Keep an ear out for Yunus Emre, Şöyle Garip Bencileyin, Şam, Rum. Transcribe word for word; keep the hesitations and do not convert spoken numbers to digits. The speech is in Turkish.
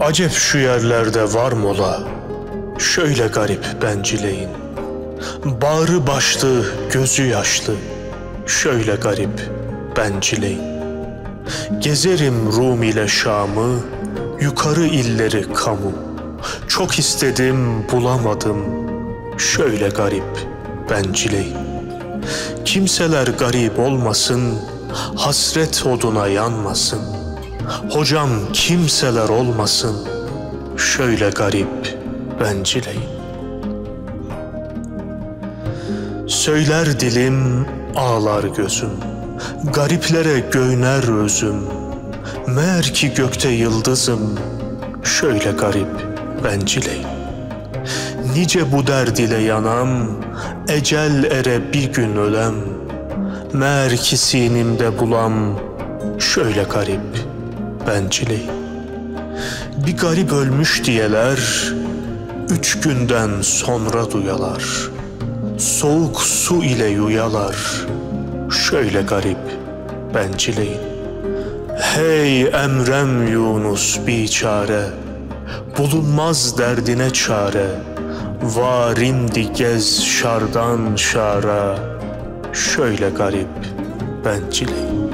Acep şu yerlerde var mola, şöyle garip bencileyin. Bağrı başlı, gözü yaşlı, şöyle garip bencileyin. Gezerim Rum ile Şam'ı, yukarı illeri kamu. Çok istedim bulamadım, şöyle garip bencileyin. Kimseler garip olmasın, hasret oduna yanmasın. Hocam kimseler olmasın, şöyle garip bencileyin. Söyler dilim, ağlar gözüm, gariplere göyner özüm. Meğer ki gökte yıldızım, şöyle garip bencileyin. Nice bu dert ile yanam, ecel ere bir gün ölem. Meğer ki sinimde bulam, şöyle garip bencileyin. Bir garip ölmüş diyeler, üç günden sonra duyalar. Soğuk su ile yuyalar, şöyle garip bencileyin. Hey Emrem Yunus biçare, bulunmaz derdine çare. Var indi gez şardan şara, şöyle garip bencileyin.